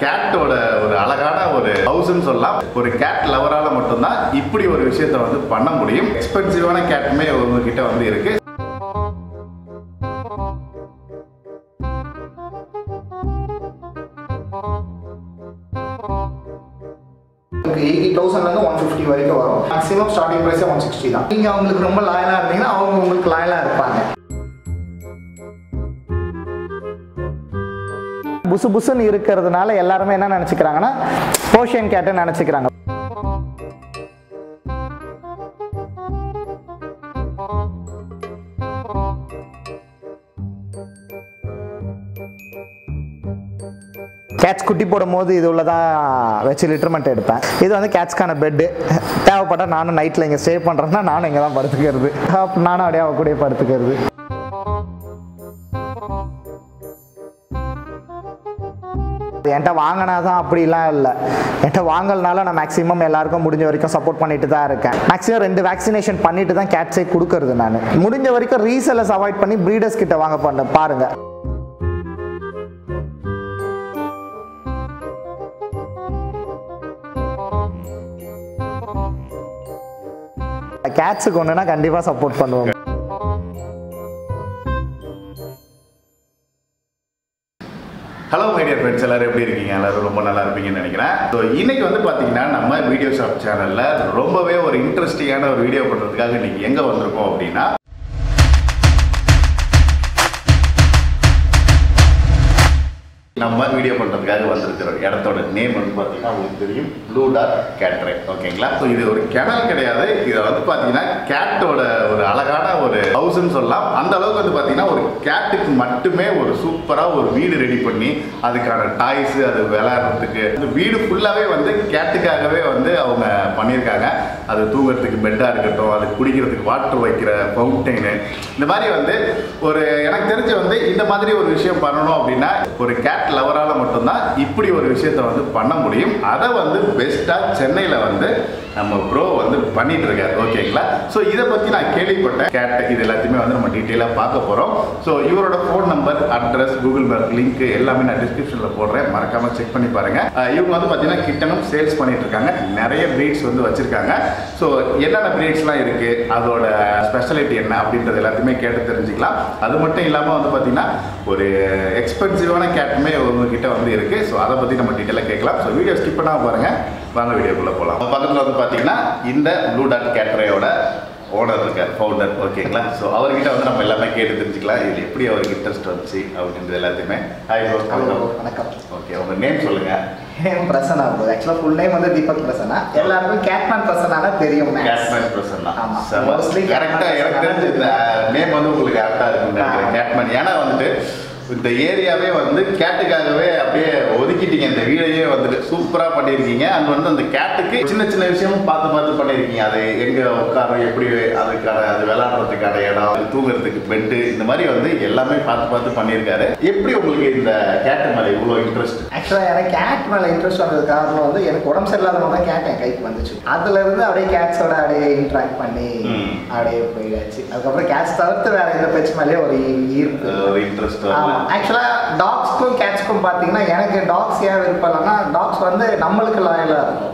Cat or alagana or a thousand sola or a cat lavarala matana, Ipudi or Visheta on the Panamodium, expensive on a cat may over the guitar on the irrigation. Okay, 80,000 and 150 variko. Maximum starting price is 160. You can look rumble line or rumble line. புசு புசுன்னு இருக்குறதுனால எல்லாரும் என்ன நினைச்சுக்கறாங்கன்னா போஷியன் gate நினைச்சுக்கறாங்க Gates குட்டி போடும்போது இது உள்ள தான் வெச்சு லிட்டர்மென்ட் எடுப்பேன் இது வந்து கேட்ஸ்கான பெட் தேவைப்பட்டா நானும் நைட்ல இங்க ஸ்டே பண்றேன்னா நானும் இங்க தான் படுத்துக்கிறது நானும் அப்படியே அவ கூடயே படுத்துக்கிறது என்ட வாங்கனா தான் அப்படி இல்ல என்ட வாங்கலனால நான் மேக்ஸिमम எல்லாருக்கும் முடிஞ்ச வரைக்கும் சப்போர்ட் பண்ணிட்டு தான் இருக்கேன் மேக்ஸिमम ரெண்டு वैक्सीनेशन பண்ணிட்டு தான் கேட்ஸை குடுக்குறது நான் முடிஞ்ச வரைக்கும் ரீசெல்லர்ஸ் அவாய்ட் பண்ணி பிரீடர்ஸ் கிட்ட வாங்க பாருங்க கேட்ஸ்க்கு ஒண்ணுனா கண்டிப்பா சப்போர்ட் பண்ணுவாங்க Hello my dear friends, எல்லாரும் எப்படி இருக்கீங்க எல்லாரும் ரொம்ப நல்லா இருப்பீங்கன்னு நினைக்கிறேன். சோ இன்னைக்கு வந்து பாத்தீங்கன்னா நம்ம வீடியோ ஷாப் சேனல்ல ரொம்பவே ஒரு இன்ட்ரஸ்டிங்கான ஒரு வீடியோ பண்றதுக்காக இன்னைக்கு எங்க வந்திருக்கோம் அப்படினா நம்ம வீடியோ பண்றதுக்காக வந்திருக்கிறோம். இடத்தோட நேம் வந்து பாத்தீங்கன்னா உங்களுக்கு தெரியும் Blue Dot Cattery. ஓகேங்களா? சோ இது ஒரு கேனல் கிடையாது. இது வந்து பாத்தீங்கன்னா கேட்டோட ஒரு அழகான ஒரு ஹவுஸ்னு சொல்லலாம். அந்த அளவுக்கு வந்து பாத்தீங்கன்னா ஒரு கேட்டுக்கு மட்டுமே ஒரு சூப்பரா ஒரு வீடு ரெடி பண்ணி அதுக்கான டாய்ஸ் அது விளையாடுறதுக்கு அந்த வீடு ஃபுல்லாவே வந்து கேட்டுக்காகவே வந்து அவங்க பண்ணிருக்காங்க. அது தூங்குறதுக்கு பெட்டா இருக்கட்டும், அது குடிக்கிறதுக்கு வாட்டர் வைக்கிற ஃபவுண்டைன் இந்த மாதிரி வந்து ஒரு எனக்கு தெரிஞ்சு வந்து இந்த மாதிரி ஒரு விஷயம் பண்ணனும் அப்படினா ஒரு கேட் லவரால மட்டும் தான் இப்படி ஒரு விஷயத்தை வந்து பண்ண முடியும். அத வந்து பெஸ்டா சென்னையில வந்து நம்ம ப்ரோ வந்து பண்ணிட்டு இருக்காரு. ஓகேங்களா? சோ இத பத்தி நான் கேள்விப்பட்டேன். கேட் இது எல்லாத்தையுமே வந்து நம்ம டீடைலா பார்க்க போறோம். சோ இவரோட phone number, address, Google map link எல்லாமே நான் டிஸ்கிரிப்ஷன்ல போடுறேன். மறக்காம செக் பண்ணி பாருங்க. இவங்க வந்து பாத்தீங்கன்னா கிட்டனும் சேல்ஸ் பண்ணிட்டு இருக்காங்க. நிறைய breeds வந்து வச்சிருக்காங்க. சோ என்னென்ன breedsலாம் இருக்கு, அதோட ஸ்பெஷாலிட்டி என்ன அப்படின்றது எல்லாத்தையுமே கேட்டு தெரிஞ்சுக்கலாம். அது மட்டும் இல்லாம வந்து பாத்தீங்கன்னா ஒரு எக்ஸ்பென்சிவான கேட்மே உங்ககிட்ட வந்து இருக்கு. சோ அத பத்தி நம்ம டீடைலா கேட்கலாம். சோ வீடியோ ஸ்கிப் பண்ணாம பாருங்க. வாங்க வீடியோக்குள்ள போலாம். பக்கத்துல வந்து பாத்தீங்கன்னா இந்த Blue Dot Catteryயோட ஓனர் இருக்கார், ஃபவுண்டர். ஓகேங்களா? சோ அவர்கிட்ட வந்து நம்ம எல்லாமே கேட்டு தெரிஞ்சுக்கலாம். இது எப்படி அவருக்கு இன்ட்ரெஸ்ட் வந்துச்சு அப்படின்றது எல்லாத்தையுமே. Hi bro. வணக்கம். ஓகே, உங்க நேம் சொல்லுங்க. Name Prasanna. Actually full name வந்து தீபக் பிரசன்னா. எல்லாருக்கும் கேட்மேன் பிரசன்னானா தெரியும். கேட்மேன் பிரசன்னா. ஆமா. மோஸ்ட்லி கரெக்ட்டா எனக்கு தெரிஞ்சு இந்த நேம் வந்து உங்களுக்கு கரெக்ட்டா இருக்குன்னு கேட்மேன். ஏனா வந்து இந்த ஏரியாவே வந்து கேட்டுக்காகவே அப்படியே ஒதுக்கிட்டீங்க. இந்த வீடையே வந்து சூப்பரா பண்ணிருக்கீங்க. அங்க வந்து அந்த கேட்டுக்கு சின்ன சின்ன விஷயமும் பார்த்து பார்த்து பண்ணிருக்கீங்க. அது எங்க உட்காரம், எப்படி அதுக்கான அது விளையாடுறதுக்கான இடம், தூங்குறதுக்கு பெட்டு, இந்த மாதிரி வந்து எல்லாமே பார்த்து பார்த்து பண்ணியிருக்காரு. எப்படி உங்களுக்கு இந்த கேட்டு மேல இவ்வளவு இன்ட்ரெஸ்ட்? ஆக்சுவலா எனக்கு கேட் மேல இன்ட்ரெஸ்ட் வந்தது காரணம் வந்து எனக்கு உடம்பு சரியில்லாதவங்க தான் கேட் என் கைக்கு வந்துச்சு. அதுல இருந்து அப்படியே கேட்ஸோட அப்படியே இன்ட்ராக்ட் பண்ணி அப்படியே போயிடுச்சு. அதுக்கப்புறம் கேட்ஸ் தவிர்த்து வேற எந்த பேச்சு மேலே ஒரு இன்ட்ரெஸ்ட். ஆக்சுவலா டாக்ஸ்க்கும் கேட்ஸ்க்கும் பாத்தீங்கன்னா எனக்கு டாக்ஸ் ஏன் விருப்பம்னா டாக்ஸ் வந்து நம்மளுக்கு லாயலா இருக்கும்.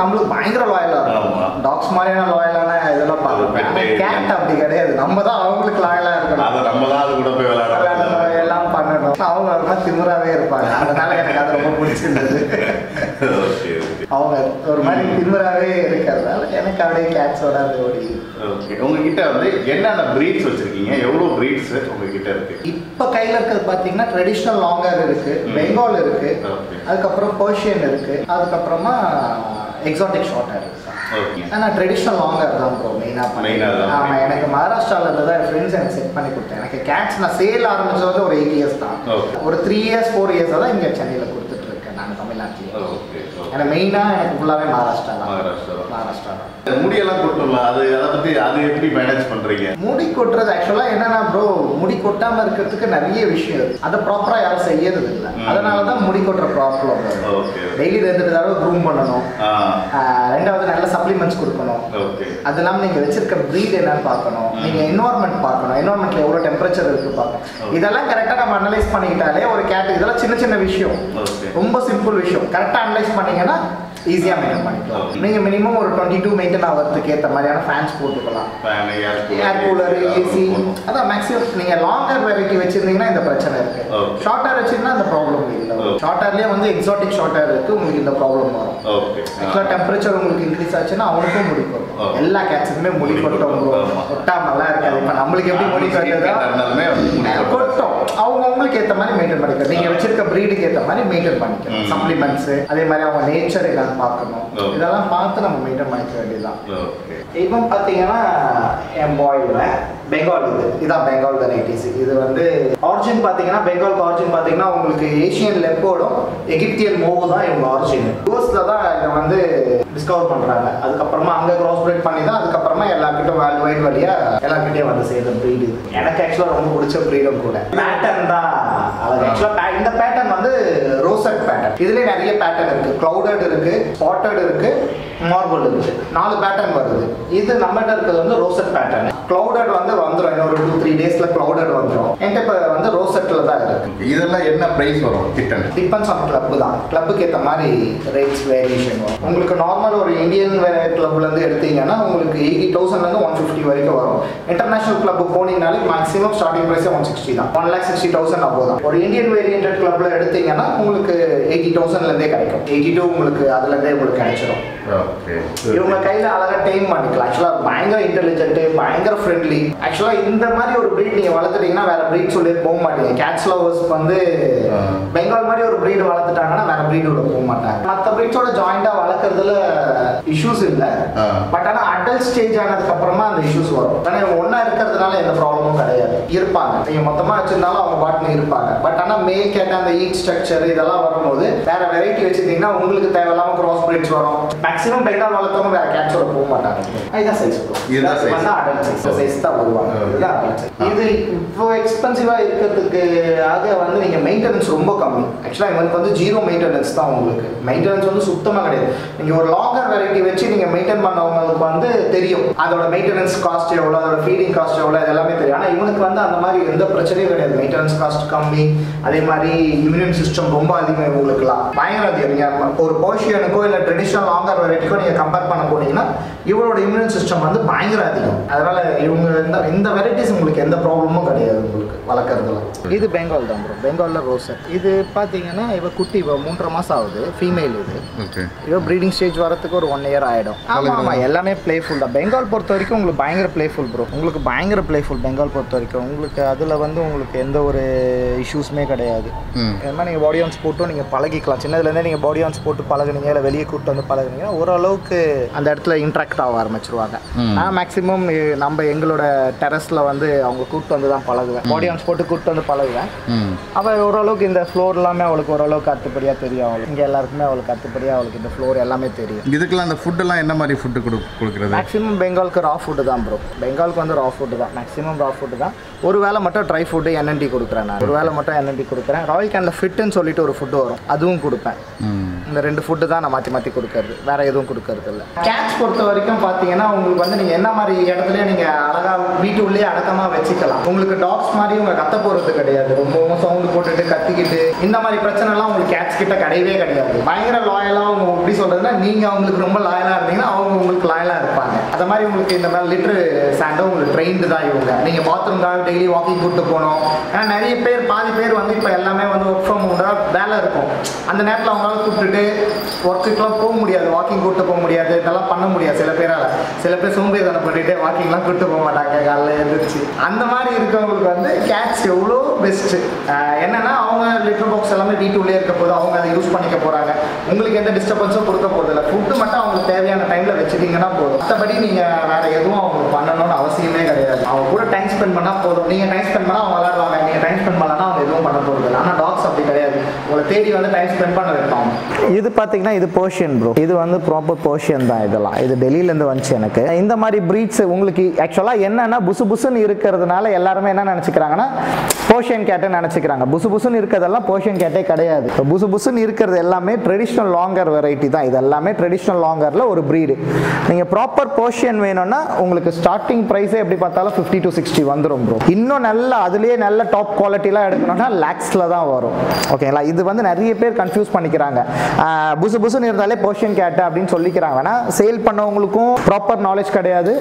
நம்மளுக்கு பயங்கர லாயலா இருக்கும். டாக்ஸ் மாதிரியான லாயலான இதெல்லாம் பார்ப்பேன். கேட் அப்படி கிடையாது. நம்ம தான் அவங்களுக்கு லாயலா இருக்கணும், எல்லாம் பண்ணணும். அவங்க ஒரு மாதிரி திமுறாவே இருப்பாங்க. அதனால எனக்கு அது ரொம்ப பிடிச்சிருந்தது. அவங்க ஒரு மாதிரி திமுறாவே இருக்கிறதால எனக்கு அப்படியே கேட்ஸோட ஓடி. ஓகே, உங்ககிட்ட வந்து என்னென்ன பிரீட்ஸ் வச்சிருக்கீங்க? எவ்வளோ பிரீட்ஸ் உங்ககிட்ட இருக்கு? இப்போ கையில் இருக்கிறது பார்த்தீங்கன்னா ட்ரெடிஷ்னல் லாங்கர் இருக்கு, பெங்கால் இருக்கு, அதுக்கப்புறம் பர்ஷியன் இருக்கு, அதுக்கப்புறமா எக்ஸாட்டிக் ஷார்ட்டர் இருக்கு. ஓகே, ஆனால் ட்ரெடிஷ்னல் லாங்கர் தான் ப்ரோ மெயினாக பண்ணிக்கலாம். ஆமாம், எனக்கு மகாராஷ்டிராவில் இருந்து தான் என் ஃப்ரெண்ட்ஸ் எனக்கு செட் பண்ணி கொடுத்தேன். எனக்கு கேட்ஸ் நான் சேல் ஆரம்பிச்சது வந்து ஒரு 8 years தான். ஒரு 3 years 4 years தான் இங்கே சென்னையில் கொடுத்துட்டு இருக்கேன் நான் தமிழ்நாட்டில். எனக்கு மெயினாக எனக்கு ஃபுல்லாகவே மகாராஷ்டிரா தான். மகாராஷ்டிரா முடியெல்லாம் கொட்டல, அது அதை பத்தி அது எப்படி மேனேஜ் பண்றீங்க? முடி கொட்டுறது ஆக்சுவலா என்னன்னா ப்ரோ, முடி கொட்டாம இருக்கிறதுக்கு நிறைய விஷயம் இருக்கு. அதை ப்ராப்பரா யாரும் செய்யறது இல்லை. அதனாலதான் முடி கொட்டுற ப்ராப்ளம். டெய்லி 2 தடவை க்ரூம் பண்ணணும். ரெண்டாவது நல்ல சப்ளிமெண்ட்ஸ் கொடுக்கணும். அது இல்லாம நீங்க வச்சிருக்க பிரீட் என்னன்னு பார்க்கணும். நீங்க என்வரன்மெண்ட் பார்க்கணும். என்வரன்மெண்ட்ல எவ்வளவு டெம்பரேச்சர் இருக்கு பார்க்கணும். இதெல்லாம் கரெக்டா நம்ம அனலைஸ் பண்ணிக்கிட்டாலே ஒரு கேட். இதெல்லாம் சின்ன சின்ன விஷயம். ரொம்ப சிம்பிள் விஷயம். கரெக்டாக அனலைஸ் பண்ணிங்கன்னா ஈஸியாக மெயின்டைன் பண்ணிக்கலாம். நீங்கள் மினிமம் ஒரு 22 மெயின்டைன் ஆகிறதுக்கு ஏற்ற மாதிரியான ஃபேன்ஸ் போட்டுக்கலாம், ஏர் கூலர், ஏசி. அதான் மேக்ஸிமம் நீங்கள் லாங்கர் வெரைட்டி வச்சுருந்தீங்கன்னா இந்த பிரச்சனை இருக்குது. ஷார்ட்டாக வச்சுருந்தா அந்த ப்ராப்ளம் இல்லை. ஷார்ட்டர்லேயே வந்து எக்ஸாட்டிக் ஷார்ட்டர் இருக்குது, உங்களுக்கு இந்த ப்ராப்ளம் வரும். ஆக்சுவலாக டெம்பரேச்சர் உங்களுக்கு இன்க்ரீஸ் ஆச்சுன்னா அவனுக்கும் முடிக்கும். எல்லா கேட்சுக்குமே மொழி கொட்டம் கொட்டாமலாம் இருக்காது. இப்போ நம்மளுக்கு எப்படி மொழி கொட்டது கொட்டம், அவங்க அவங்களுக்கு ஏற்ற மாதிரி மெயின்டைன் பண்ணிக்கலாம். நீங்கள் வச்சிருக்க ப்ரீடுக்கு ஏற்ற மாதிரி மெயின்டைன் பண்ணிக்கலாம். சப்ளிமெண்ட்ஸு, அதே மாதிரி அவங்க நேச்சர் எல்லாம் பார்க்கணும். இதெல்லாம் பார்த்து நம்ம மெயின்டைன் பண்ணிக்க வேண்டியதுதான். இப்போ பார்த்தீங்கன்னா என் பாயில் பெங்கால், இது இதுதான் பெங்கால் வெரைட்டிஸ். இது வந்து ஆரிஜின் பார்த்தீங்கன்னா, பெங்காலுக்கு ஆரிஜின் பார்த்தீங்கன்னா உங்களுக்கு ஏஷியன் லெப்போர்டும் எகிப்தியன் மோவும் தான் இவங்க ஆரிஜின். யூஎஸில் தான் இதை வந்து டிஸ்கவர் பண்ணுறாங்க. அதுக்கப்புறமா அங்கே கிராஸ் பிரீட் பண்ணி தான் அதுக்கப்புறமா எல்லாருக்கிட்ட வேர்ல்ட் வைட் வழியாக எல்லாருக்கிட்டையும் வந்து சேர்ந்த ப்ரீட். இது எனக்கு ஆக்சுவலாக ரொம்ப பிடிச்ச ப்ரீடும் கூட. பேட்டர்ன் தான் அழகு. ஆக்சுவலாக இந்த பேட்டர்ன் வந்து ரோசட் பேட்டர்ன். இதுலேயே நிறைய பேட்டர்ன் இருக்குது. க்ளவுடட் இருக்குது, ஸ்பாட்டட் இருக்குது, மார்பிள் இருக்குது. 4 பேட்டர்ன் வருது. இது நம்மகிட்ட இருக்கிறது வந்து ரோசட் பேட்டர்ன். க்ளவுடட் வந்து வந்துடும் இன்னொரு 2-3 டேஸில் க்ளவுடட் வந்துடும். என்கிட்ட இப்போ வந்து ரோசட்டில் தான் இருக்குது. இதெல்லாம் என்ன ப்ரைஸ் வரும்? டிபெண்ட்ஸ் ஆன் கிளப்பு தான். கிளப்புக்கு ஏற்ற மாதிரி ரேட்ஸ் வேரியேஷன் வரும். உங்களுக்கு நார்மல் ஒரு இந்தியன் கிளப்லேருந்து எடுத்தீங்கன்னா உங்களுக்கு 80,000லேருந்து 150 வரைக்கும் வரும். இன்டர்நேஷனல் கிளப்பு போனீங்கனாலே மேக்ஸிமம் ஸ்டார்டிங் ப்ரைஸே 160 தான். 1,60,000 அப்போ தான். ஒரு இந்தியன் வேரியன்ட் கிளப்பில் எடுத்தீங்கன்னா உங்களுக்கு 80,000லேருந்தே கிடைக்கும். 82 உங்களுக்கு அதுலேருந்தே உங்களுக்கு கிடைச்சிடும். இவங்க கையில அழகா டைம் பண்ணிக்கலாம். ஆக்சுவலா பயங்கர இன்டெலிஜென்ட், பயங்கர ஃப்ரெண்ட்லி. ஆக்சுவலா இந்த மாதிரி ஒரு பிரீட் நீங்க வளர்த்துட்டீங்கன்னா வேற பிரீட் சொல்லி போக மாட்டீங்க. கேட்ஸ் லவர்ஸ் வந்து பெங்கால் மாதிரி ஒரு பிரீடு வளர்த்துட்டாங்கன்னா வேற பிரீடு உள்ள போக மாட்டாங்க. மற்ற பிரீட்ஸோட ஜாயிண்டா வளர்க்குறதுல இஷ்யூஸ் இல்லை. பட் ஆனால் அடல்ட் ஸ்டேஜ் ஆனதுக்கு அப்புறமா அந்த இஷ்யூஸ் வரும். ஆனால் இவங்க ஒன்னா இருக்கிறதுனால எந்த ப்ராப்ளமும் கிடையாது. இருப்பாங்க, நீங்க மொத்தமா வச்சிருந்தாலும் அவங்க பாட்டுன்னு இருப்பாங்க. பட் ஆனால் மேல் கேட்ட அந்த ஈட் ஸ்ட்ரக்சர் இதெல்லாம் வரும்போது வேற வெரைட்டி வச்சிருந்தீங்கன்னா உங்களுக்கு தேவையில்லாம கிராஸ் பிரீட்ஸ் வரும். மேக்ஸிமம் பெங்கால் வளர்த்தவங்க வேற கேட்சோட போக மாட்டாங்க. இதான் சைஸ் சைஸ் தான் வருவாங்க. இது இப்போ எக்ஸ்பென்சிவா இருக்கிறதுக்கு ஆக வந்து நீங்க மெயின்டெனன்ஸ் ரொம்ப கம்மி. ஆக்சுவலா இவங்களுக்கு வந்து ஜீரோ மெயின்டெனன்ஸ் தான். உங்களுக்கு மெயின்டெனன்ஸ் வந்து சுத்தமாக கிடையாது. நீங்க ஒரு லாங்கர் வெரைட்டி வச்சு நீங்க மெயின்டைன் பண்ணவங்களுக்கு வந்து தெரியும் அதோட மெயின்டெனன்ஸ் காஸ்ட் எவ்வளோ, அதோட ஃபீடிங் காஸ்ட் எவ்வளோ, இது எல்லாமே தெரியும். ஆனால் இவனுக்கு வந்து அந்த மாதிரி எந்த பிரச்சனையும் கிடையாது. மெயின்டெனன்ஸ் காஸ்ட் கம்மி. அதே மாதிரி இம்யூன் சிஸ்டம் ரொம்ப அதிகம் இவங்களுக்குலாம், பயங்கர அதிகம். நீங்கள் ஒரு பர்ஷியனுக்கோ இல்லை ட்ரெடிஷ்னல் லாங்கர் வெரைட்டிக்கோ நீங்கள் கம்பேர் பண்ண போனீங்கன்னா இவரோட இம்யூன் சிஸ்டம் வந்து பயங்கர அதிகம். அதனால இவங்க இந்த வெரைட்டிஸ் உங்களுக்கு எந்த ப்ராப்ளமும் கிடையாது உங்களுக்கு வளர்க்குறதுல. இது பெங்கால் தான் ப்ரோ. பெங்காலில் ரோசர். இது பார்த்தீங்கன்னா இவ குட்டி, இவ 3.5 மாதம் ஆகுது ஃபீமேல். இது இவ ப்ரீடிங் ஸ்டேஜ் வரத்துக்கு ஒரு 1 இயர் ஆகிடும். ஆமாம் ஆமாம், எல்லாமே பிளேஃபுல் தான். பெங்கால் பொறுத்த வரைக்கும் உங்களுக்கு பயங்கர பிளேஃபுல் ப்ரோ. உங்களுக்கு பயங்கர பிளேஃபுல் பெங்கால் பொறுத்த வரைக்கும். உங்களுக்கு அதில் வந்து உங்களுக்கு எந்த ஒரு இஷ்யூஸுமே கிடையாது. ஏன்னா நீங்கள் பாடி ஆன்ஸ் போட்டும் நீங்கள் பழகிக்கலாம். சின்னதுலேருந்தே நீங்கள் பாடி ஆன்ஸ் போட்டு பழகினீங்க இல்லை வெளியே கூப்பிட்டு வந்து பழகினீங்கன்னா ஓரளவுக்கு அந்த இடத்துல இன்ட்ராக்ட் ஆக ஆரம்பிச்சிருவாங்க. நான் மேக்ஸிமம் நம்ம எங்களோட டெரஸில் வந்து அவங்க கூப்பிட்டு வந்து தான் பழகுவேன். பாடி ஆன்ஸ் போட்டு கூப்பிட்டு வந்து பழகுவேன். அவள் ஓரளவுக்கு இந்த ஃப்ளோர் எல்லாமே அவளுக்கு ஓரளவுக்கு அத்துப்படியாக தெரியும். அவளுக்கு இங்கே எல்லாருக்குமே அவளுக்கு அத்துப்படியாக அவளுக்கு இந்த ஃப்ளோர் எல்லாமே தெரியும். இதுக்கெல்லாம் அந்த ஃபுட்டெல்லாம் என்ன மாதிரி ஃபுட்டு கொடுக்குறது? மேக்ஸிமம் பெங்காலுக்கு ரா ஃபுட்டு தான் ப்ரோ. பெங்காலுக்கு வந்து ரா ஃபுட்டு தான் மேக்ஸிமம். ரா ஃபுட்டு தான். ஒரு வேளை மட்டும் ட்ரை ஃபுட்டு NNT கொடுக்குறேன். நான் ஒரு வேளை மட்டும் NNT கொடுக்குறேன். ராயல் கேனில் ஃபிட்டுன்னு சொல்லிட்டு ஒரு ஃபுட்டு வரும், அதுவும் கொடுப்பேன். இந்த 2 ஃபுட்டு தான் நான் மாற்றி கொடுக்கறது, வேற எதுவும் கொடுக்கறது இல்லை. கேட்ச் பொறுத்த வரைக்கும் பார்த்தீங்கன்னா உங்களுக்கு வந்து நீங்கள் என்ன மாதிரி இடத்துல நீங்கள் அழகாக வீட்டு உள்ளே அடக்கமாக வச்சுக்கலாம். உங்களுக்கு டாக்ஸ் மாதிரி உங்கள் கத்த போகிறது கிடையாது. ரொம்பவும் சவுண்டு போட்டுட்டு கத்திக்கிட்டு இந்த மாதிரி பிரச்சனைலாம் உங்களுக்கு கேட்ச் கிட்ட கிடையவே கிடையாது. பயங்கர லாயலாக அவங்க எப்படி சொல்கிறதுனா நீங்கள் அவங்களுக்கு ரொம்ப லாயலாக இருந்தீங்கன்னா அவங்க உங்களுக்கு லாயலாக இருப்பாங்க. அது மாதிரி உங்களுக்கு இந்த மாதிரி லிட்டர் சாண்டோ உங்களுக்கு ட்ரெயின்டு தான் இவங்க. நீங்கள் பாத்ரூம் தான் டெய்லி வாக்கிங் கூப்பிட்டு போகணும். ஏன்னா நிறைய பேர் பாதி பேர் வந்து இப்போ எல்லாமே வந்து ஒர்க் ஃப்ரம் ஹோம் தான் வேலை இருக்கும். அந்த நேரத்தில் அவங்களால கூப்பிட்டுட்டு ஒர்க்குக்கெலாம் போக முடியாது, வாக்கிங் கூப்பிட்டு போக முடியாது, இதெல்லாம் பண்ண முடியாது. சில பேர் சோம்பேறித்தனம் பண்ணிட்டு வாக்கிங்லாம் கூப்பிட்டு போக மாட்டாங்க காலையில் எழுந்திரிச்சு. அந்த மாதிரி இருக்கவங்களுக்கு வந்து கேட்ச் எவ்வளோ பெஸ்ட்டு. என்னன்னா அவங்க லிட்டர் பாக்ஸ் எல்லாமே வீட்டுக்குள்ளே இருக்க போது அவங்க அதை யூஸ் பண்ணிக்க போகிறாங்க. உங்களுக்கு எந்த டிஸ்டர்பன்ஸும் கொடுக்க போகிறதில்ல. ஃபுட்டு மட்டும் அவங்களுக்கு தேவையான டைமில் வச்சுட்டிங்கன்னா போதும். மற்றபடி நீங்கள் வேறு எதுவும் அவங்களுக்கு பண்ணணும்னு அவசியமே கிடையாது. அவங்க கூட டைம் ஸ்பெண்ட் பண்ணால் போதும். நீங்கள் டைம் ஸ்பெண்ட் பண்ணால் அவங்க விளாடுவாங்க. நீங்கள் டைம் ஸ்பெண்ட் பண்ணலன்னா அவங்க எதுவும் பண்ண போகிறதில்ல. ஆனால் டாக்ஸ் அப்படி கிடையாது. உங்களை தேடி வந்து டைம் ஸ்பெண்ட் பண்ண வைப்பாங்க. இது பார்த்தீங்கன்னா இது பர்ஷியன் ப்ரோ. இது வந்து ப்ராப்பர் பர்ஷியன் தான். இதெல்லாம் இது டெல்லியிலேருந்து வந்துச்சு எனக்கு. இந்த மாதிரி ப்ரீட்ஸ் உங்களுக்கு ஆக்சுவலாக என்னென்னா புசு புசுன்னு இருக்கிறதுனால எல்லாருமே என்ன நினச்சிக்கிறாங்கன்னா பர்ஷியன் கேட்டை நினச்சிக்கிறாங்க. புசு புசுன்னு இருக்கிறதெல்லாம் பர்ஷியன் கேட்டே கிடையாது. இப்போ புசு புசுன்னு இருக்கிறது எல்லாமே ட்ரெடிஷ்னல் லாங்கர் வெரைட்டி தான். இது எல்லாமே ட்ரெடிஷ்னல் லாங்கரில் ஒரு ப்ரீடு. நீங்கள் ப்ராப்பர் பர்ஷியன் வேணும்னா உங்களுக்கு ஸ்டார்டிங் ப்ரைஸே எப்படி பார்த்தாலும் 50 to 60 வந்துடும் ப்ரோ. இன்னும் நல்லா அதுலேயே நல்ல டாப் குவாலிட்டிலாம் எடுக்கணும்னா லேக்ஸில் தான் வரும். ஓகேங்களா? இது வந்து நிறைய பேர் கன்ஃபியூஸ் பண்ணிக்கிறாங்க புசு புசுன்னு இருந்தாலே பெர்ஷியன் கேட் அப்படினு சொல்லிக்கறாங்கனா சேல் பண்ணவங்களுக்கும் ப்ராப்பர் knowledge கிடையாது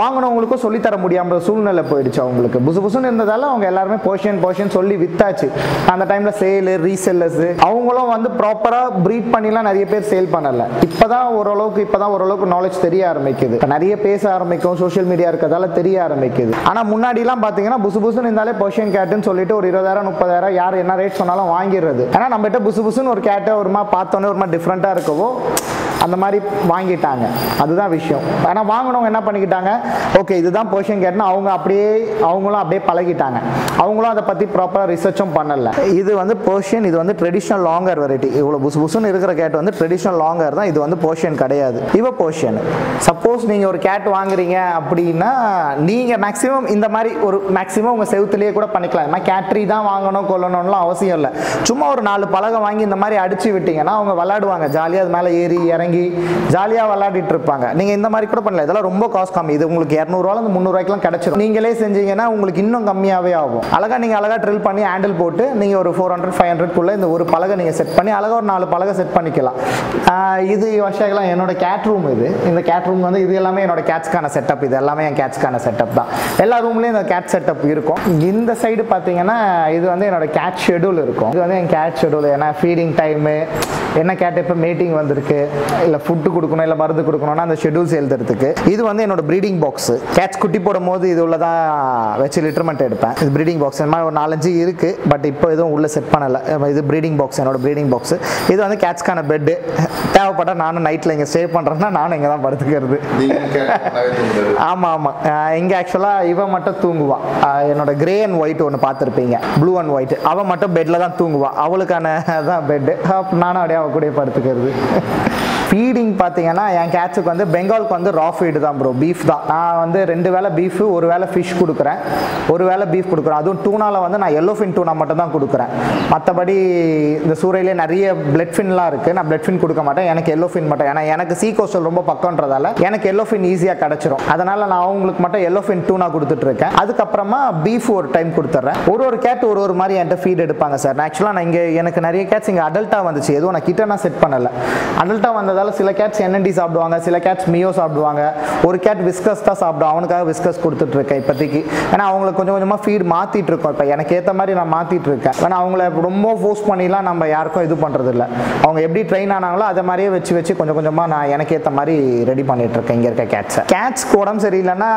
வாங்குறவங்களுக்கு சொல்லி தர முடியாம சூழ்நிலை போயிடுச்சு அவங்களுக்கு புசு புசுன்னு இருந்ததால அவங்க எல்லாரும் பெர்ஷியன் சொல்லி வித்தாச்சு அந்த டைம்ல சேல் ரீசெல்லர்ஸ் அவங்களும் வந்து ப்ராப்பரா breed பண்ணிலாம் நிறைய பேர் சேல் பண்ணல இப்போதான் ஓரளவுக்கு knowledge தெரிய ஆரம்பிக்குது நிறைய பேச ஆரம்பிக்கும் சோஷியல் மீடியா இருக்கதால தெரிய ஆரம்பிக்குது ஆனா முன்னாடிலாம் பாத்தீங்கன்னா புசு புசுன்னு இருந்தாலே பெர்ஷியன் கேட்னு சொல்லிட்டு ஒரு 20000 30000 யார் என்ன ரேட் சொன்னாலும் வாங்கிடுறது ஏனா நம்மட்ட புசு புசுன்னு ஒரு கேட் ஒருமா பார்த்தோனே ஒருமா டிஃபரண்டா இருக்கவோ அந்த மாதிரி வாங்கிட்டாங்க அதுதான் விஷயம் ஆனா வாங்குறவங்க என்ன பண்ணிட்டாங்க ஓகே இதுதான் பெர்ஷியன் கேட்னா அவங்களும் அப்படியே பழகிட்டாங்க அவங்களும் அத பத்தி ப்ராப்பரா ரிசர்ச்சும் பண்ணல இது வந்து பெர்ஷியன் இது வந்து ட்ரெடிஷனல் லாங்கர் வெரைட்டி இவ்ளோ புசுபுசுன்னு இருக்கிற கேட் வந்து ட்ரெடிஷனல் லாங்கர் தான் இது வந்து பெர்ஷியன் கிடையாது இவ பெர்ஷியன் சப்போஸ் நீங்க ஒரு கேட் வாங்குறீங்க அப்படினா நீங்க மேக்ஸिमम இந்த மாதிரி ஒரு மேக்ஸिमम உங்க செவுத்துலயே கூட பண்ணிக்கலாம் கேட்ரி தான் வாங்கணும் கொல்லணும்லாம் அவசியம் இல்ல சும்மா ஒரு 4 பலகை வாங்கி இந்த மாதிரி அடிச்சு விட்டீங்கனா அவங்க விளையாடுவாங்க ஜாலியா அது மேல ஏறி ஜாலியா விளையாடிட்டு இருப்பாங்க நீங்க இந்த மாதிரி கூட பண்ணல இதெல்லாம் ரொம்ப காஸ்ட் கம்மி இது உங்களுக்கு 200 ரூபாயில இருந்து 300 ரூபாய்க்குலாம் கிடைச்சிரும் நீங்களே செஞ்சீங்கன்னா உங்களுக்கு இன்னும் கம்மியாவே ஆகும் அழகா நீங்க அழகா ட்ரில் பண்ணி ஹேண்டில் போட்டு நீங்க ஒரு 400 500 குள்ள இந்த ஒரு பலகை நீங்க செட் பண்ணி அழகா ஒரு 4 பலகை செட் பண்ணிக்கலாம் இது வஷாகலாம் என்னோட கேட் ரூம் இது இந்த கேட் ரூம் வந்து இது எல்லாமே என்னோட கேட்ஸ்கான செட்டப் இது எல்லாமே என் கேட்ஸ்கான செட்டப் தான் எல்லா ரூம்லயும் இந்த கேட் செட்டப் இருக்கும் இந்த சைடு பாத்தீங்கன்னா இது வந்து என்னோட கேட் ஷெட்யூல் இருக்கும் இது வந்து என் கேட் ஷெட்யூல் ஏனா ஃபீடிங் டைம் என்ன கேட் இப்ப மீட்டிங் வந்திருக்கு இல்ல ஃபுட் கொடுக்கணும் இல்ல மருந்து கொடுக்கணும்னா அந்த ஷெட்யூல்ஸ் எழுதுறதுக்கு இது வந்து என்னோட பிரீடிங் பாக்ஸ் கேட்ஸ் குட்டி போடும்போது இது உள்ள தான் வெச்சு லிட்டர்மென்ட் எடுப்பேன் இது பிரீடிங் பாக்ஸ் நம்ம ஒரு 4-5 இருக்கு பட் இப்போ எதுவும் உள்ள செட் பண்ணல இது பிரீடிங் பாக்ஸ் என்னோட பிரீடிங் பாக்ஸ் இது வந்து கேட்ஸ்கான பெட் தேவைப்பட்டா நானும் நைட்ல இங்க ஸ்டே பண்றேன்னா நானும் இங்க தான் படுத்துக்கிறது ஆமா இங்க ஆக்சுவலா இவ மட்டும் தூங்குவா என்னோட கிரே அண்ட் ஒயிட் ஒன்னு பாத்திருப்பீங்க ப்ளூ அண்ட் ஒயிட் அவ மட்டும் பெட்ல தான் தூங்குவா அவளுக்கான தான் பெட் நானும் அப்படியே அவ கூட படுத்துக்கிறது ஃபீடிங் பார்த்தீங்கன்னா என் கேட்ஸுக்கு வந்து பெங்காலுக்கு வந்து ரா ஃபீடு தான் ப்ரோ பீஃப் தான் நான் வந்து 2 வேளை பீஃபு 1 வேளை ஃபிஷ் கொடுக்குறேன் 1 வேளை பீஃப் கொடுக்குறேன் அதுவும் டூனாவில் வந்து நான் எல்லோ ஃபின் டூனா மட்டும் தான் கொடுக்குறேன் மற்றபடி இந்த சூறையிலே நிறைய பிளட் ஃபின்லாம் இருக்குது நான் பிளட் ஃபின் கொடுக்க மாட்டேன் எனக்கு எல்லோ ஃபின் மட்டும் ஏன்னா எனக்கு சீ கோஸ்டல் ரொம்ப பக்கம்ன்றதால எனக்கு எல்லோ ஃபின் ஈஸியாக கிடச்சிரும் அதனால் நான் அவங்களுக்கு மட்டும் எல்லோ ஃபின் டூனா கொடுத்துட்ருக்கேன் அதுக்கப்புறமா பீஃப் ஒரு டைம் கொடுத்துட்றேன் ஒரு கேட் ஒரு மாதிரி என்கிட்ட ஃபீட் எடுப்பாங்க சார் நான் ஆக்சுவலாக நான் இங்கே எனக்கு நிறைய கேட்ஸ் இங்கே அடல்ட்டாக வந்துச்சு எதுவும் நான் கிட்டனா செட் பண்ணலை அடல்ட்டாக வந்ததால் சில கேட்ஸ் NND சாப்பிடுவாங்க சில கேட்ஸ் மியோ சாப்பிடுவாங்க ஒரு கேட் விஸ்கஸ் தான் சாப்பிடுவாங்க அவனுக்காக விஸ்கஸ் கொடுத்துட்டு இருக்கேன் இப்போதைக்கு ஏன்னா அவங்களுக்கு கொஞ்சம் கொஞ்சமாக ஃபீட் மாற்றிட்டு இருக்கோம் இப்போ எனக்கு ஏற்ற மாதிரி நான் மாற்றிட்டு இருக்கேன் ஏன்னா அவங்கள ரொம்ப ஃபோர்ஸ் பண்ணிலாம் நம்ம யாருக்கும் இது பண்ணுறதில்ல அவங்க எப்படி ட்ரெயின் ஆனாங்களோ அதை மாதிரியே வச்சு கொஞ்சம் கொஞ்சமாக நான் எனக்கு ஏற்ற மாதிரி ரெடி பண்ணிட்டு இருக்கேன் இங்கே இருக்க கேட்ஸை கேட்ஸ்க்கு உடம்பு சரியில்லைன்னா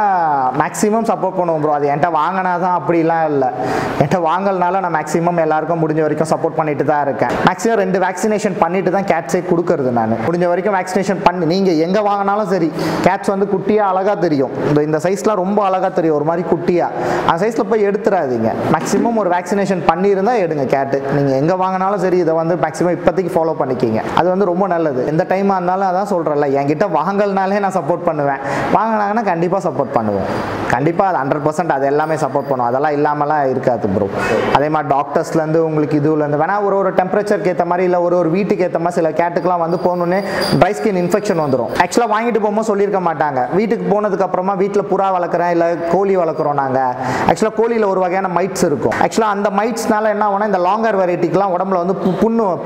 மேக்ஸிமம் சப்போர்ட் பண்ணுவோம் ப்ரோ அது என்கிட்ட வாங்கினாதான் அப்படிலாம் இல்லை என்கிட்ட வாங்கலனால நான் மேக்ஸிமம் எல்லாருக்கும் முடிஞ்ச வரைக்கும் சப்போர்ட் பண்ணிட்டு தான் இருக்கேன் மேக்ஸிமம் 2 வேக்சினேஷன் பண்ணிட்டு தான் கேட்ஸே கொடுக்குறது நான் முடிஞ்ச வரைக்கும் வேக்சினேஷன் பண்ணி நீங்க எங்க வாங்கினாலும் சரி கேட்ஸ் வந்து குட்டியா அழகா தெரியும் இந்த சைஸ்லாம் ரொம்ப அழகா தெரியும் ஒரு மாதிரி குட்டியா அந்த சைஸ்ல போய் எடுத்துறாதீங்க மேக்ஸிமம் ஒரு வேக்சினேஷன் பண்ணி இருந்தா எடுங்க கேட்டு நீங்க எங்க வாங்கினாலும் சரி இதை வந்து மேக்ஸிமம் இப்போதைக்கு ஃபாலோ பண்ணிக்கிங்க அது வந்து ரொம்ப நல்லது எந்த டைமா இருந்தாலும் அதான் சொல்றேன்ல என்கிட்ட வாங்கலனாலே நான் சப்போர்ட் பண்ணுவேன் வாங்கினாங்கன்னா கண்டிப்பா சப்போர்ட் பண்ணுவோம் கண்டிப்பா அது 100% அது எல்லாமே சப்போர்ட் பண்ணுவோம் அதெல்லாம் இல்லாமலாம் இருக்காது ப்ரோ அதே மாதிரி டாக்டர்ஸ்ல இருந்து உங்களுக்கு இதுல இருந்து வேணா ஒரு டெம்பரேச்சருக்கு ஏற்ற மாதிரி இல்லை ஒரு வீட்டுக்கு ஏற்ற மாதிரி சில கேட்டுக்கெல்லாம் வந்து போகணுன்னு ட்ரை ஸ்கின் இன்ஃபெக்ஷன் வந்துடும் ஆக்சுவலாக வாங்கிட்டு போகும்போது சொல்லியிருக்க மாட்டாங்க வீட்டுக்கு போனதுக்கு அப்புறமா வீட்டில் புறா வளர்க்குறேன் இல்லை கோழி வளர்க்குறோம் நாங்கள் ஆக்சுவலாக கோழியில் ஒரு வகையான மைட்ஸ் இருக்கும் ஆக்சுவலாக அந்த மைட்ஸ்னால என்ன ஆகும்னா இந்த லாங்கர் வெரைட்டிக்குலாம் உடம்புல வந்து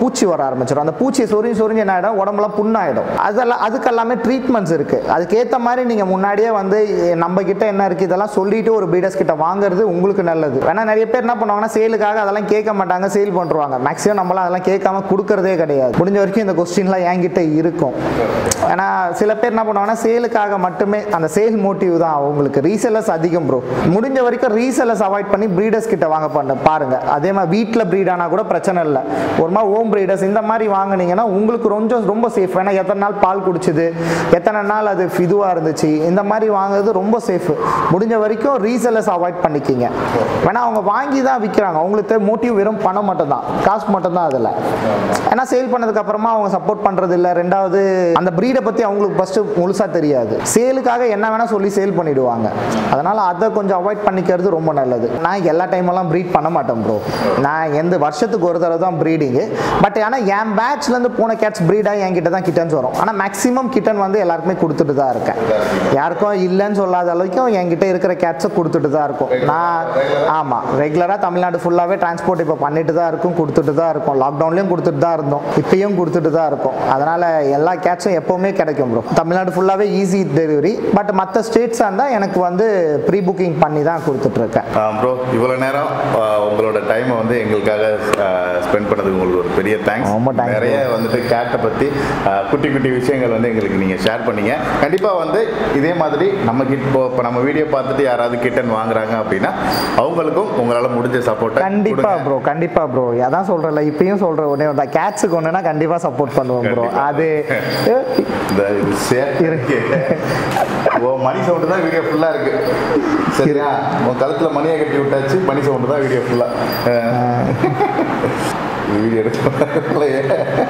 பூச்சி வர ஆரம்பிச்சிடும் அந்த பூச்சி சொரிஞ்சு என்ன ஆகிடும் உடம்புலாம் புண்ணாயிடும் அதெல்லாம் அதுக்கெல்லாமே ட்ரீட்மெண்ட்ஸ் இருக்குது அதுக்கேற்ற மாதிரி நீங்கள் முன்னாடியே வந்து நம்மக்கிட்ட என்ன இருக்குது இதெல்லாம் சொல்லிட்டு ஒரு பீடர்ஸ் கிட்ட வாங்குறது உங்களுக்கு நல்லது ஏன்னா நிறைய பேர் என்ன பண்ணுவாங்கன்னா சேலுக்காக அதெல்லாம் கேட்க மாட்டாங்க சேல் பண்ணுவாங்க மேக்ஸிமம் நம்மளாம் அதெல்லாம் கேட்காம கொடுக்குறதே கிடையாது முடிஞ்ச வரைக்கும் இந்த கொஸ்டின்லாம் என்கிட்ட இருக்கும் ஆனா சில பேர் என்ன பண்ணுவாங்கன்னா சேலுக்காக மட்டுமே அந்த சேல் மோட்டிவ் தான் அவங்களுக்கு ரீசெல்லர்ஸ் அதிகம் ப்ரோ முடிஞ்ச வரைக்கும் ரீசெல்லர்ஸ் அவாய்ட் பண்ணி பிரீடர்ஸ் கிட்ட வாங்க பாருங்க அதே மாதிரி வீட்டில் பிரீட் ஆனா கூட பிரச்சனை இல்லை ஒரு மாதிரி ஹோம் பிரீடர்ஸ் இந்த மாதிரி வாங்கினீங்கன்னா உங்களுக்கு ரொம்ப சேஃப் ஏன்னா எத்தனை நாள் பால் குடிச்சது எத்தனை நாள் அது இதுவாக இருந்துச்சு இந்த மாதிரி வாங்குறது ரொம்ப சேஃப் முடிஞ்ச வரைக்கும் ரீசெல்லர்ஸ் அவாய்ட் பண்ணிக்கிங்க ஏன்னா அவங்க வாங்கி தான் விற்கிறாங்க அவங்களுக்கு மோட்டிவ் வெறும் பணம் மட்டும் தான் காசு மட்டும் தான் அதில் ஏன்னா சேல் பண்ணதுக்கு அப்புறமா அவங்க சப்போர்ட் பண்றது இல்லை ரெண்டா ரெண்டாவது அந்த பிரீட பத்தி அவங்களுக்கு ஃபர்ஸ்ட் முழுசா தெரியாது. சேலுக்காக என்ன வேணா சொல்லி சேல் பண்ணிடுவாங்க. அதனால அத கொஞ்சம் அவாய்ட் பண்ணிக்கிறது ரொம்ப நல்லது. நான் எல்லா டைம் எல்லாம் பிரீட் பண்ண மாட்டேன் ப்ரோ. நான் எந்த வருஷத்துக்கு ஒரு தடவை தான் பிரீடிங். பட் ஆனா என் பேட்ச்ல இருந்து போன கேட்ஸ் பிரீடா என்கிட்ட தான் கிட்டன்ஸ் வரும். ஆனா மேக்ஸிமம் கிட்டன் வந்து எல்லாருக்குமே கொடுத்துட்டு தான் இருக்கேன். யாருக்கும் இல்லைன்னு சொல்லாத அளவுக்கு என்கிட்ட இருக்கிற கேட்ஸை கொடுத்துட்டு தான் இருக்கும். நான் ஆமாம் ரெகுலராக தமிழ்நாடு ஃபுல்லாகவே டிரான்ஸ்போர்ட் இப்போ பண்ணிட்டு தான் இருக்கும், கொடுத்துட்டு தான் இருக்கும். லாக்டவுன்லேயும் கொடுத்துட்டு தான் இருந்தோம், இப்பயும் கொடுத்துட்டு தான் இருக்கும். அதனால் எல்லா கேட்ஸும் எப்போவுமே கிடைக்கும் ப்ரோ. தமிழ்நாடு ஃபுல்லாகவே ஈஸி டெலிவரி. பட் மற்ற ஸ்டேட்ஸாக இருந்தால் எனக்கு வந்து ப்ரீ புக்கிங் பண்ணி தான் கொடுத்துட்ருக்கேன் ப்ரோ. இவ்வளோ நேரம் உங்களோட டைமை வந்து எங்களுக்காக ஸ்பெண்ட் பண்ணதுக்கு உங்களுக்கு ஒரு பெரிய தேங்க்ஸ். ரொம்ப தேங்க்ஸ். நிறைய வந்துட்டு கேட்டை பற்றி குட்டி குட்டி விஷயங்கள் வந்து எங்களுக்கு நீங்கள் ஷேர் பண்ணிங்க. கண்டிப்பாக வந்து இதே மாதிரி நம்ம இப்போ நம்ம வீடியோ பார்த்துட்டு யாராவது கிட்டன் வாங்குறாங்க அப்படின்னா அவங்களுக்கும் உங்களால் முடிஞ்ச சப்போர்ட் கண்டிப்பாக ப்ரோ. கண்டிப்பாக ப்ரோ. அதான் சொல்கிறேன்ல, இப்பயும் சொல்கிற உடனே வந்தால் கேட்ஸுக்கு ஒன்றுனா கண்டிப்பாக சப்போர்ட் பண்ணுவோம் ப்ரோ. அது ஓ மணி சவுண்டு தான் வீடியோ ஃபுல்லாக இருக்குது. சரியா உங்கள் கழுத்தில் மணியை கட்டி விட்டாச்சு, மணி சவுண்டு தான் வீடியோ ஃபுல்லாக.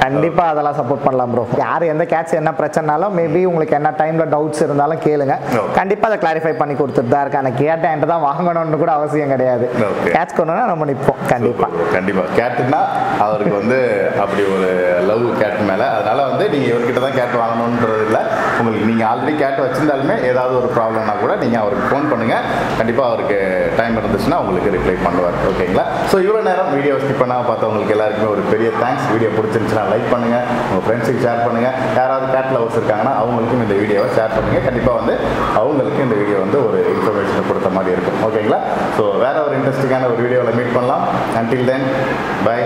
கண்டிப்பா அதெல்லாம் சப்போர்ட் பண்ணலாம் ப்ரோ. யார் எந்த கேட்ச் என்ன பிரச்சனைனாலும் மேபி உங்களுக்கு என்ன டைம்ல டவுட்ஸ் இருந்தாலும் கேளுங்க, கண்டிப்பா அதை கிளாரிஃபை பண்ணி கொடுத்துட்டு தான் இருக்கேன். எனக்கு கேட்ட என்கிட்ட தான் வாங்கணும்னு கூட அவசியம் கிடையாது. கேட்ச் கொண்டோன்னா நம்ம நிற்போம். கண்டிப்பா கண்டிப்பா கேட்டுன்னா அவருக்கு வந்து அப்படி ஒரு லவ் கேட் மேல, அதனால வந்து நீங்க இவர்கிட்ட தான் கேட் வாங்கணும்ன்றது இல்லை. உங்களுக்கு நீங்க ஆல்ரெடி கேட் வச்சிருந்தாலுமே ஏதாவது ஒரு ப்ராப்ளம்னா கூட நீங்க அவருக்கு ஃபோன் பண்ணுங்க. கண்டிப்பா அவருக்கு டைம் இருந்துச்சுன்னா உங்களுக்கு ரிப்ளை பண்ணுவார். ஓகேங்களா? ஸோ இவ்வளோ நேரம் வீடியோ ஸ்கிப் பண்ணாம பார்த்தவங்களுக்கு எல்லாருக்குமே ஒரு பெரிய தேங்க்ஸ். வீடியோ பிடிச்சிருந்துச்சுன்னா லைக் பண்ணுங்கள், உங்கள் ஃப்ரெண்ட்ஸுக்கு ஷேர் பண்ணுங்கள். யாராவது கேட் லவர்ஸ் இருக்காங்கன்னா அவங்களுக்கும் இந்த வீடியோவை ஷேர் பண்ணுங்கள். கண்டிப்பாக வந்து அவங்களுக்கு இந்த வீடியோ வந்து ஒரு இன்ஃபர்மேஷனை கொடுத்த மாதிரி இருக்கும். ஓகேங்களா? ஸோ வேறு ஒரு இன்ட்ரெஸ்டிங்கான ஒரு வீடியோவில் மீட் பண்ணலாம். Until then by.